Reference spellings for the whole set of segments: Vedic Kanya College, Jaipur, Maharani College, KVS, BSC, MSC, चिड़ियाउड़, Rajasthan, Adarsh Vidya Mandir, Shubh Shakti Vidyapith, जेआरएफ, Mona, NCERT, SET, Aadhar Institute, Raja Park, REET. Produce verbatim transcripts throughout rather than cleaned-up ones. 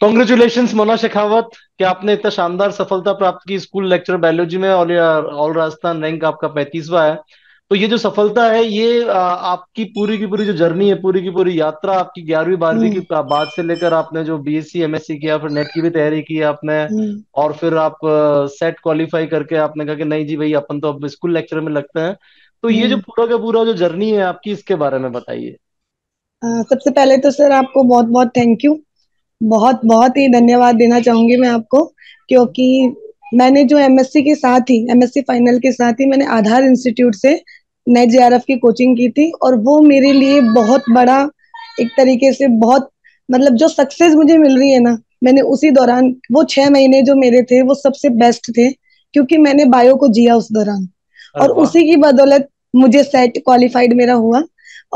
Congratulations Mona Shekhawat कि आपने इतना शानदार सफलता प्राप्त की स्कूल लेक्चर बायोलॉजी में और ऑल राजस्थान रैंक आपका पैंतीसवा है। तो ये जो सफलता है ये आपकी पूरी की पूरी जो जर्नी है, पूरी की पूरी यात्रा आपकी ग्यारहवीं बारहवीं की बाद से लेकर आपने जो बीएससी एमएससी किया, फिर नेट की भी तैयारी की आपने और फिर आप सेट क्वालिफाई करके आपने कहा कि नहीं जी भाई अपन तो अब स्कूल लेक्चर में लगते हैं। तो ये जो पूरा का पूरा जो जर्नी है आपकी, इसके बारे में बताइए। सबसे पहले तो सर आपको बहुत बहुत थैंक यू, बहुत बहुत ही धन्यवाद देना चाहूंगी मैं आपको, क्योंकि मैंने जो एमएससी के साथ ही एमएससी फाइनल के साथ ही मैंने आधार इंस्टीट्यूट से नेट जेआरएफ की कोचिंग की थी और वो मेरे लिए बहुत बड़ा एक तरीके से बहुत मतलब जो सक्सेस मुझे मिल रही है ना, मैंने उसी दौरान वो छह महीने जो मेरे थे वो सबसे बेस्ट थे क्योंकि मैंने बायो को जिया उस दौरान और उसी की बदौलत मुझे सेट क्वालिफाइड मेरा हुआ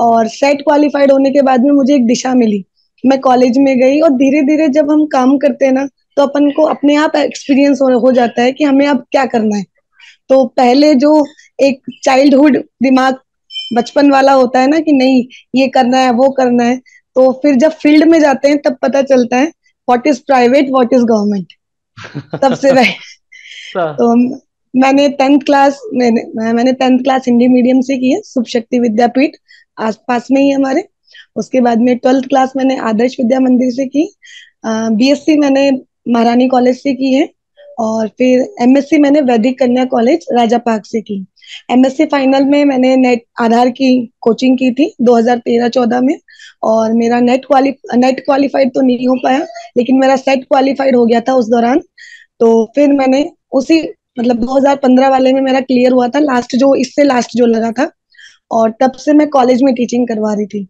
और सेट क्वालिफाइड होने के बाद में मुझे एक दिशा मिली, मैं कॉलेज में गई और धीरे धीरे जब हम काम करते हैं ना तो अपन को अपने आप एक्सपीरियंस हो, हो जाता है कि हमें अब क्या करना है। तो पहले जो एक चाइल्डहुड दिमाग बचपन वाला होता है ना कि नहीं ये करना है वो करना है, तो फिर जब फील्ड में जाते हैं तब पता चलता है what is private what is government. तब से मैं तो मैंने टेंथ क्लास मैंने मैंने टेंथ क्लास हिंदी मीडियम से की है, शुभ शक्ति विद्यापीठ आसपास में ही हमारे। उसके बाद में ट्वेल्थ क्लास मैंने आदर्श विद्या मंदिर से की, बीएससी मैंने महारानी कॉलेज से की है और फिर एमएससी मैंने वैदिक कन्या कॉलेज राजा पार्क से की। एमएससी फाइनल में मैंने नेट आधार की कोचिंग की थी दो हज़ार तेरह चौदह में और मेरा नेट क्वालि नेट क्वालिफाइड तो नहीं हो पाया लेकिन मेरा सेट क्वालिफाइड हो गया था उस दौरान। तो फिर मैंने उसी मतलब दो हज़ार पंद्रह वाले में मेरा क्लियर हुआ था लास्ट जो इससे लास्ट जो लगा था और तब से मैं कॉलेज में टीचिंग करवा रही थी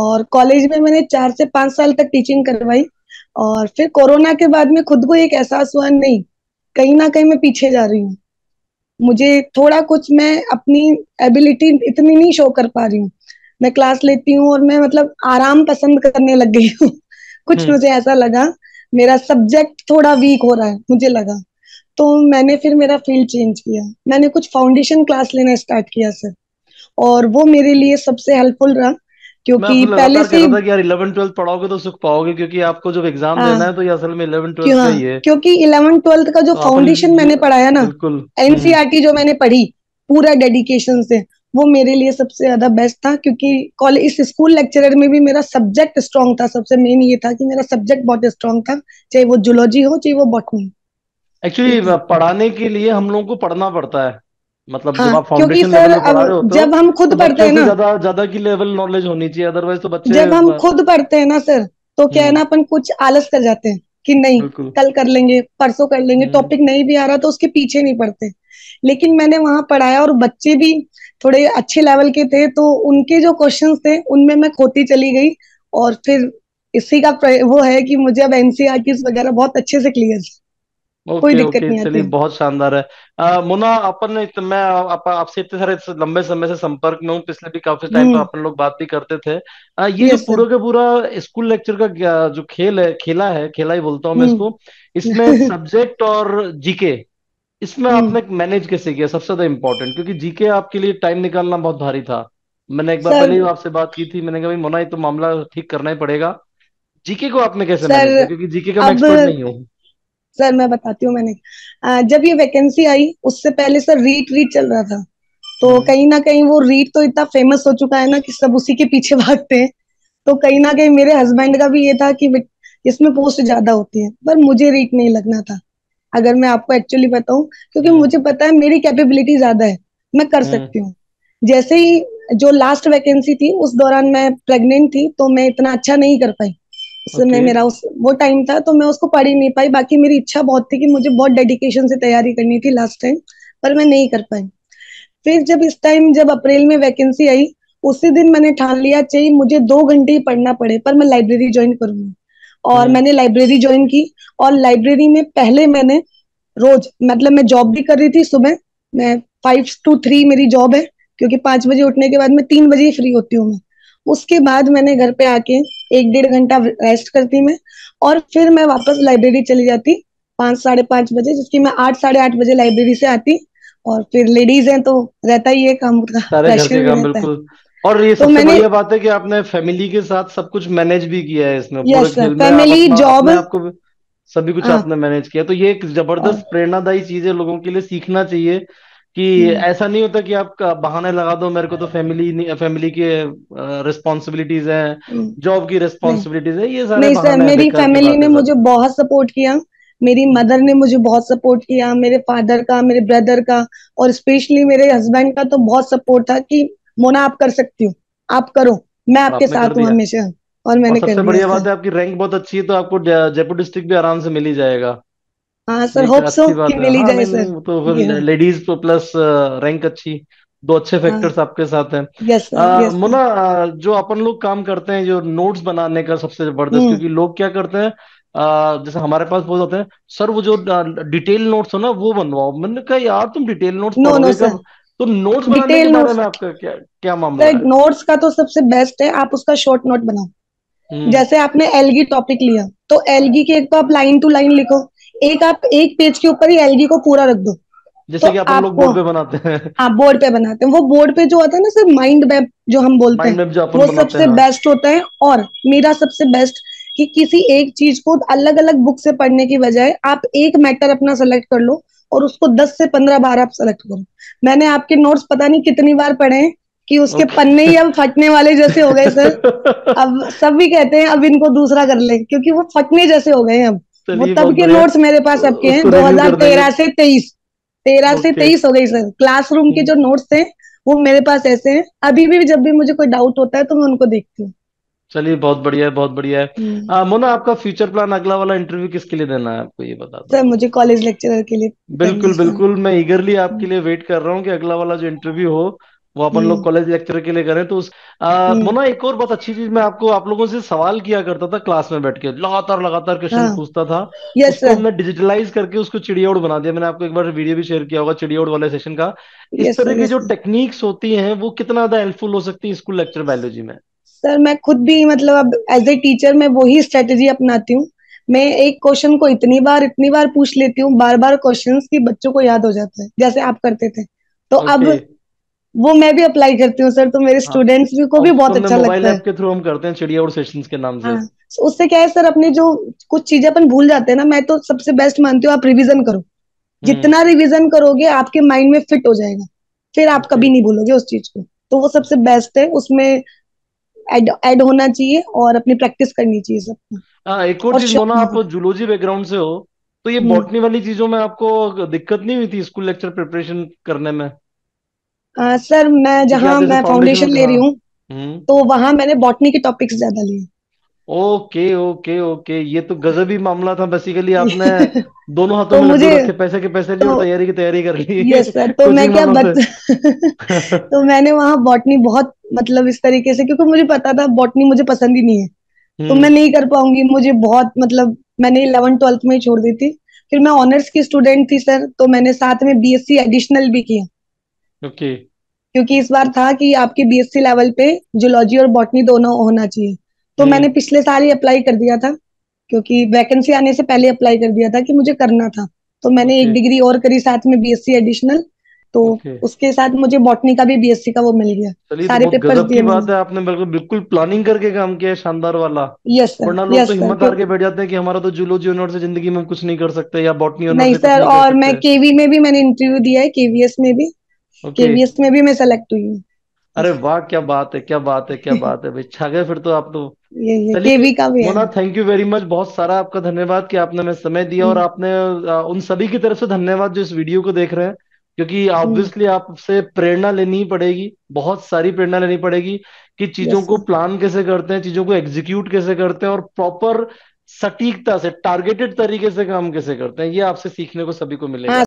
और कॉलेज में मैंने चार से पांच साल तक टीचिंग करवाई और फिर कोरोना के बाद में खुद को एक एहसास हुआ नहीं कहीं ना कहीं मैं पीछे जा रही हूँ, मुझे थोड़ा कुछ मैं अपनी एबिलिटी इतनी नहीं शो कर पा रही हूँ, मैं क्लास लेती हूँ और मैं मतलब आराम पसंद करने लग गई हूँ कुछ मुझे ऐसा लगा मेरा सब्जेक्ट थोड़ा वीक हो रहा है मुझे लगा। तो मैंने फिर मेरा फील्ड चेंज किया, मैंने कुछ फाउंडेशन क्लास लेना स्टार्ट किया सर और वो मेरे लिए सबसे हेल्पफुल रहा क्योंकि पहले से यार इलेवन ट्वेल्व पढ़ाओगे तो सुख पाओगे क्योंकि आपको जब एग्जाम देना है तो ये असल में इलेवन ट्वेल्व ही है क्योंकि इलेवन ट्वेल्व का जो फाउंडेशन मैंने पढ़ाया ना एनसीईआरटी जो मैंने पढ़ी पूरा डेडिकेशन से वो मेरे लिए सबसे ज्यादा बेस्ट था क्योंकि कॉलेज इस स्कूल लेक्चरर में भी मेरा सब्जेक्ट स्ट्रांग था। सबसे मेन ये था कि मेरा सब्जेक्ट बहुत स्ट्रांग था, चाहे वो जूलॉजी हो चाहे वो बॉटनी। एक्चुअली पढ़ाने के लिए हम लोगों को पढ़ना पड़ता है, मतलब हाँ, जब आप फाउंडेशन लेवल पे पढ़ा रहे हो तो जब हम खुद तो पढ़ते हैं ना ज्यादा ज्यादा की लेवल नॉलेज होनी चाहिए, अदरवाइज तो बच्चे जब हम खुद पढ़ते हैं ना सर तो क्या है ना अपन कुछ आलस कर जाते हैं कि नहीं कल कर लेंगे परसों कर लेंगे, टॉपिक नहीं भी आ रहा तो उसके पीछे नहीं पढ़ते। लेकिन मैंने वहां पढ़ाया और बच्चे भी थोड़े अच्छे लेवल के थे तो उनके जो क्वेश्चन थे उनमें मैं खोती चली गई और फिर इसी का वो है कि मुझे अब एनसीईआरटी वगैरह बहुत अच्छे से क्लियर है, कोई दिक्कत नहीं। चलिए बहुत शानदार है। आ, मुना अपन मैं आपसे इतने सारे लंबे समय से संपर्क में हूँ, पिछले भी काफी टाइम पर अपन लोग बात भी करते थे। आ, ये जो पूरा का पूरा स्कूल लेक्चर का जो खेल है खेला है खेला ही बोलता हूँ मैं इसको, इसमें सब्जेक्ट और जीके इसमें आपने मैनेज कैसे किया सबसे ज्यादा इम्पोर्टेंट, क्योंकि जीके आपके लिए टाइम निकालना बहुत भारी था। मैंने एक बार पहले आपसे बात की थी, मैंने कहा मोना ये तो मामला ठीक करना ही पड़ेगा, जीके को आपने कैसे मैनेज किया क्योंकि जीके का मैं एक्सपर्ट नहीं हूँ। सर मैं बताती हूँ, मैंने जब ये वैकेंसी आई उससे पहले सर रीट रीट चल रहा था तो कहीं ना कहीं वो रीट तो इतना फेमस हो चुका है ना कि सब उसी के पीछे भागते हैं। तो कहीं ना कहीं मेरे हस्बैंड का भी ये था कि इसमें पोस्ट ज्यादा होती है पर मुझे रीट नहीं लगना था अगर मैं आपको एक्चुअली बताऊं, क्योंकि मुझे पता है मेरी कैपेबिलिटी ज्यादा है, मैं कर सकती हूँ। जैसे ही जो लास्ट वैकेंसी थी उस दौरान मैं प्रेग्नेंट थी तो मैं इतना अच्छा नहीं कर पाई, उसमें okay. मेरा उस वो टाइम था तो मैं उसको पढ़ ही नहीं पाई। बाकी मेरी इच्छा बहुत थी कि मुझे बहुत डेडिकेशन से तैयारी करनी थी लास्ट टाइम पर मैं नहीं कर पाई। फिर जब इस टाइम जब अप्रैल में वैकेंसी आई उसी दिन मैंने ठान लिया चाहिए मुझे दो घंटे ही पढ़ना पड़े पर मैं लाइब्रेरी ज्वाइन करूंगी और hmm. मैंने लाइब्रेरी ज्वाइन की और लाइब्रेरी में पहले मैंने रोज मतलब मैं जॉब भी कर रही थी, सुबह मैं फाइव टू थ्री मेरी जॉब है क्योंकि पांच बजे उठने के बाद मैं तीन बजे फ्री होती हूँ। मैं उसके बाद मैंने घर पे आके एक डेढ़ घंटा रेस्ट करती मैं और फिर मैं वापस लाइब्रेरी चली जाती पाँच साढ़े पाँच बजे, जिसकी मैं आठ साढ़े आठ बजे लाइब्रेरी से आती और फिर लेडीज हैं तो रहता ही है काम का प्रेशर रहता है। और ये सबसे बढ़िया बात है कि आपने फैमिली के साथ सब कुछ मैनेज भी किया है इसमें, फैमिली जॉब आपको सभी कुछ आपने मैनेज किया, तो ये एक जबरदस्त प्रेरणादायी चीज है, लोगों के लिए सीखना चाहिए कि ऐसा नहीं होता कि आप बहाने लगा दो मेरे को तो फैमिली फैमिली के रिस्पॉन्सिबिलिटीज हैं, जॉब की रिस्पॉन्सिबिलिटीज है, ये सारे नहीं सर, मेरी फैमिली ने मुझे बहुत सपोर्ट किया, मेरी मदर ने मुझे बहुत सपोर्ट किया, मेरे फादर का, मेरे ब्रदर का और स्पेशली मेरे हस्बैंड का तो बहुत सपोर्ट था कि मोना आप कर सकती हो, आप करो, मैं आपके साथ हूँ हमेशा। और मैंने और सबसे बढ़िया बात है आपकी रैंक बहुत अच्छी है, तो आपको जयपुर डिस्ट्रिक्ट भी आराम से मिल ही जाएगा। हाँ सर, होप सो कि मिल ही जाए सर। तो फिर लेडीज तो प्लस रैंक अच्छी, दो अच्छे फैक्टर्स आपके साथ हैं। Yes sir. मोना, जो अपन लोग काम करते हैं जो नोट्स बनाने का सबसे जबरदस्त, क्योंकि लोग क्या करते हैं Uh, जैसे हमारे पास बहुत होते हैं सर वो जो डिटेल नोट्स हो ना वो बनवाओ, मैंने कहा यार तुम detail notes no no sir, तो नोट्स बनाने के बारे में आपका क्या क्या मामला है? नोट्स का तो सबसे बेस्ट है, आप उसका शॉर्ट नोट बनाओ। जैसे आपने एलगी टॉपिक लिया तो एलगी की एक तो आप लाइन टू लाइन लिखो, एक आप एक पेज के ऊपर ही एलगी को पूरा रख दो, जैसे कि आप लोग बोर्ड पे बनाते हैं। आप बोर्ड पे बनाते हैं, वो बोर्ड पे जो होता है ना सर माइंड मैप जो हम बोलते हैं वो सबसे बेस्ट होता है। और मेरा सबसे बेस्ट कि किसी एक चीज को अलग अलग बुक से पढ़ने की बजाय आप एक मैटर अपना सेलेक्ट कर लो और उसको दस से पंद्रह बार आप सेलेक्ट करो। मैंने आपके नोट्स पता नहीं कितनी बार पढ़े हैं कि उसके okay. पन्ने ही अब फटने वाले जैसे हो गए सर। अब सब भी कहते हैं अब इनको दूसरा कर ले क्योंकि वो फटने जैसे हो गए हैं। अब वो तब के नोट्स मेरे पास अब के हैं दो हजार तेरह से तेईस तेरह okay. से तेईस हो गई सर। क्लासरूम के जो नोट्स थे वो मेरे पास ऐसे हैं, अभी भी जब भी मुझे कोई डाउट होता है तो मैं उनको देखती हूँ। चलिए, बहुत बढ़िया है, बहुत बढ़िया है। मोना, आपका फ्यूचर प्लान, अगला वाला इंटरव्यू किसके लिए देना है आपको ये बता दो। सर, मुझे कॉलेज लेक्चरर के लिए। बिल्कुल बिल्कुल, मैं ईगरली आपके लिए वेट कर रहा हूँ कि अगला वाला जो इंटरव्यू हो वो अपन लोग कॉलेज लेक्चरर के लिए करें। तो उस मोना, एक और बहुत अच्छी चीज, मैं आपको आप लोगों से सवाल किया करता था क्लास में बैठ के, लगातार लगातार क्वेश्चन पूछता था। यस सर, हमने डिजिटलाइज करके उसको चिड़ियाउड़ बना दिया। मैंने आपको एक बार वीडियो भी शेयर किया होगा चिड़ियाउड़ वाले सेशन का। इस तरह की जो टेक्निक्स होती है वो कितना ज्यादा हेल्पफुल हो सकती है स्कूल लेक्चर बायोलॉजी में? सर, मैं खुद भी मतलब अब एज ए टीचर मैं वही स्ट्रेटेजी अपनाती हूँ। मैं एक क्वेश्चन को इतनी बार इतनी बार पूछ लेती हूँ, बार बार क्वेश्चंस की बच्चों को याद हो जाता है, जैसे आप करते थे। तो okay. अब वो मैं भी अप्लाई करती हूँ सर, तो मेरे स्टूडेंट्स हाँ. को भी बहुत अच्छा लगता है। के थ्रू हम करते हैं चिड़ियाउड़ सेशंस के नाम से। हाँ. उससे क्या है सर, अपने जो कुछ चीजें अपन भूल जाते हैं ना, मैं तो सबसे बेस्ट मानती हूँ आप रिविजन करो। जितना रिविजन करोगे आपके माइंड में फिट हो जाएगा, फिर आप कभी नहीं भूलोगे उस चीज को। तो वो सबसे बेस्ट है, उसमें ऐड ऐड होना चाहिए और अपनी प्रैक्टिस करनी चाहिए सब। आ, एक और चीज, मोना, आप जूलॉजी बैकग्राउंड से हो तो ये बॉटनी वाली चीजों में आपको दिक्कत नहीं हुई थी स्कूल लेक्चर प्रिपरेशन करने में? आ, सर, मैं जहाँ मैं फाउंडेशन ले रही हूँ तो वहाँ मैंने बॉटनी के टॉपिक्स ज्यादा लिए। ओके ओके ओके, ये तो गजब ही मामला था। बेसिकली आपने दोनों हाथों में रखे, पैसे के पैसे लिए और तैयारी की तैयारी कर ली। यस सर, तो मैं क्या बता तो मैंने वहाँ बॉटनी बहुत मतलब इस तरीके से, क्योंकि मुझे पता था बॉटनी मुझे पसंद ही नहीं है तो मैं नहीं कर पाऊंगी। मुझे बहुत मतलब मैंने इलेवन ट्वेल्थ में ही छोड़ दी थी। फिर मैं ऑनर्स की स्टूडेंट थी सर, तो मैंने साथ में बीएससी एडिशनल भी किया। ओके, क्योंकि इस बार था कि आपके बीएससी लेवल पे जूलॉजी और बॉटनी दोनों होना चाहिए। तो मैंने पिछले साल ही अप्लाई कर दिया था, क्योंकि वैकेंसी आने से पहले अप्लाई कर दिया था कि मुझे करना था। तो मैंने okay. एक डिग्री और करी साथ में बीएससी एडिशनल, तो okay. उसके साथ मुझे बॉटनी का भी बीएससी का वो मिल गया। सारे तो पेपर्स दिए। बात है, आपने बिल्कुल बिल्कुल प्लानिंग करके काम किया, शानदार वाला। यस सर, वरना लोग तो हिम्मत करके बैठ जाते हैं कि हमारा तो जूलॉजी ऑनर्स से जिंदगी में कुछ नहीं कर सकते या बॉटनी ऑनर्स। नहीं सर, और मैं केवी में भी मैंने इंटरव्यू दिया है, केवीएस में भी, केवीएस में भी मैं सेलेक्ट हुई हूँ। अरे वाह, क्या बात है, क्या बात है, क्या बात है भाई, छा गए फिर तो आप तो। ये, ये, केवी का भी Mona, thank you very much, बहुत सारा आपका धन्यवाद कि आपने हमें समय दिया। और आपने उन सभी की तरफ से धन्यवाद जो इस वीडियो को देख रहे हैं, क्योंकि ऑब्वियसली आपसे प्रेरणा लेनी पड़ेगी, बहुत सारी प्रेरणा लेनी पड़ेगी कि चीजों को प्लान कैसे करते हैं, चीजों को एग्जीक्यूट कैसे करते हैं और प्रॉपर सटीकता से टारगेटेड तरीके से काम कैसे करते हैं। ये आपसे सीखने को सभी को मिलेगा।